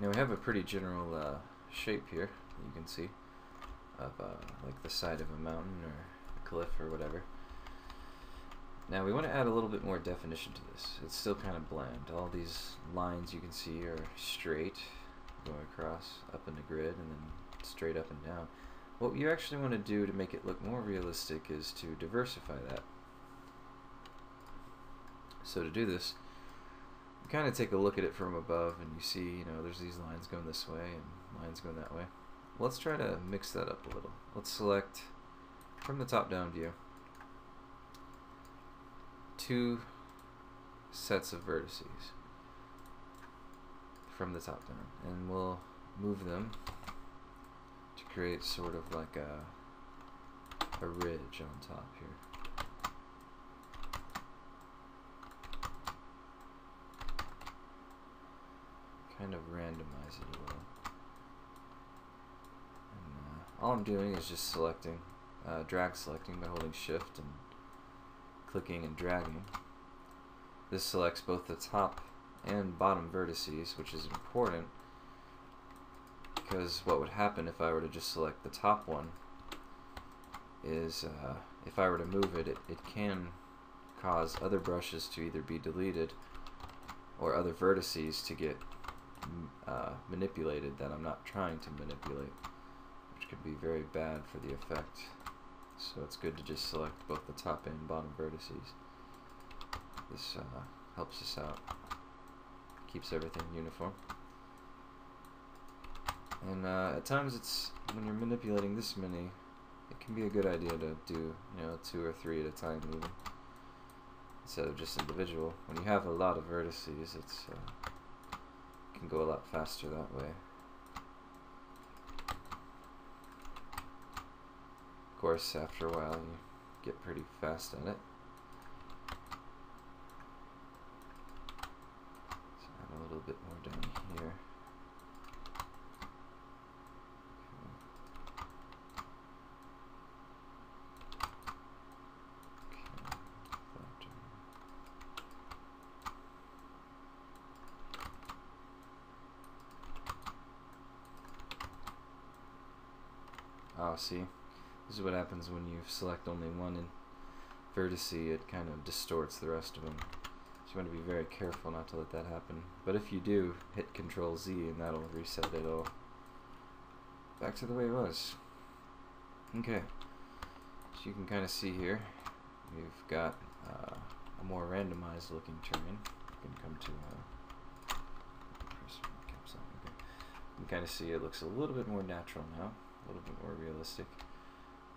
Now we have a pretty general shape here, you can see, of like the side of a mountain or a cliff or whatever. Now we want to add a little bit more definition to this. It's still kind of bland. All these lines you can see are straight, going across, up in the grid, and then straight up and down. What you actually want to do to make it look more realistic is to diversify that. So to do this, you kind of take a look at it from above and you see, you know, there's these lines going this way and lines going that way. Let's try to mix that up a little. Let's select from the top down view two sets of vertices from the top down, and we'll move them to create sort of like a ridge on top here. Kind of randomize it a little. And, all I'm doing is just selecting, drag selecting by holding shift and clicking and dragging. This selects both the top and bottom vertices, which is important because what would happen if I were to just select the top one is if I were to move it, it can cause other brushes to either be deleted or other vertices to get manipulated that I'm not trying to manipulate, which could be very bad for the effect. So it's good to just select both the top and bottom vertices. This helps us out, keeps everything uniform. And at times, it's when you're manipulating this many, it can be a good idea to do, you know, 2 or 3 at a time even, instead of just individual. When you have a lot of vertices, it's can go a lot faster that way. Of course, after a while you get pretty fast at it. So add a little bit more down here. Oh, see, this is what happens when you select only one vertex, it kind of distorts the rest of them. So you want to be very careful not to let that happen. But if you do, hit Control Z and that'll reset it all back to the way it was. Okay, so you can kind of see here, we've got a more randomized looking terrain. You can come to you can kind of see it looks a little bit more natural now. A little bit more realistic.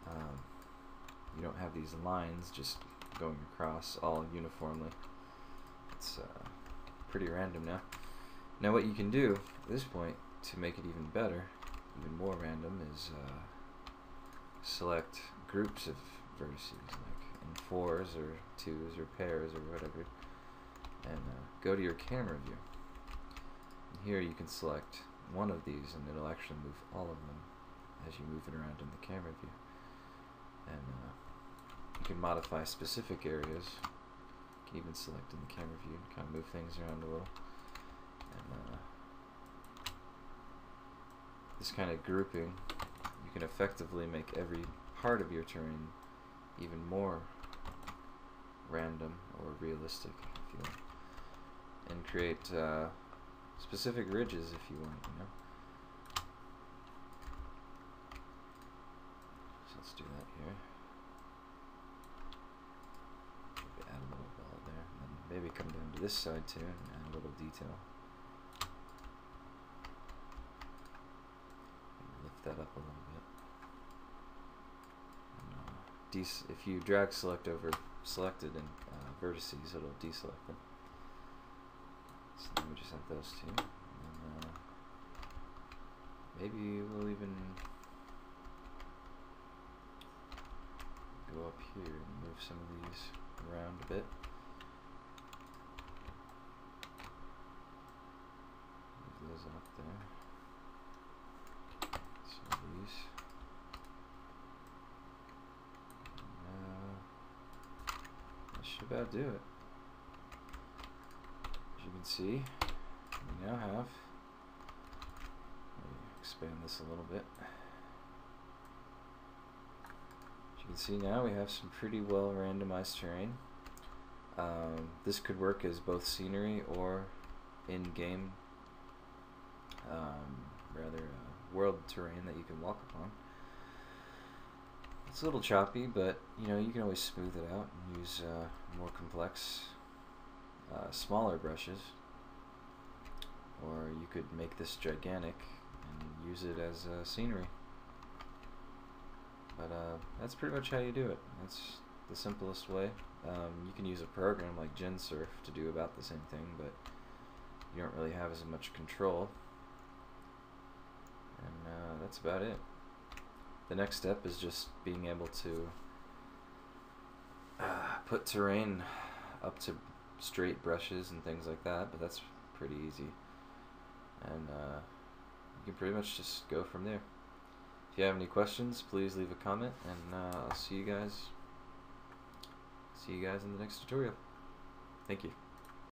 You don't have these lines just going across all uniformly. It's pretty random now. Now what you can do at this point to make it even better, even more random, is select groups of vertices, like in 4s or 2s or pairs or whatever, and go to your camera view. And here you can select one of these and it'll actually move all of them as you move it around in the camera view. And you can modify specific areas. You can even select in the camera view and kind of move things around a little. And, this kind of grouping, you can effectively make every part of your terrain even more random or realistic, if you want, and create specific ridges if you want, you know. Let's do that here. Maybe add a little ball there, and then maybe come down to this side too and add a little detail. Lift that up a little bit. And, if you drag select over selected and vertices, it'll deselect them. So then we just have those two. And, maybe we'll even go up here and move some of these around a bit. Move those up there. Some of these. That should about do it. As you can see, we now have expand this a little bit. As you can see now, we have some pretty well randomized terrain. This could work as both scenery or in-game world terrain that you can walk upon. It's a little choppy, but you know, you can always smooth it out and use more complex smaller brushes, or you could make this gigantic and use it as scenery. But that's pretty much how you do it. That's the simplest way. You can use a program like Gensurf to do about the same thing, but you don't really have as much control. And that's about it. The next step is just being able to put terrain up to straight brushes and things like that, but that's pretty easy. And you can pretty much just go from there. If you have any questions, please leave a comment, and I'll see you guys in the next tutorial. Thank you.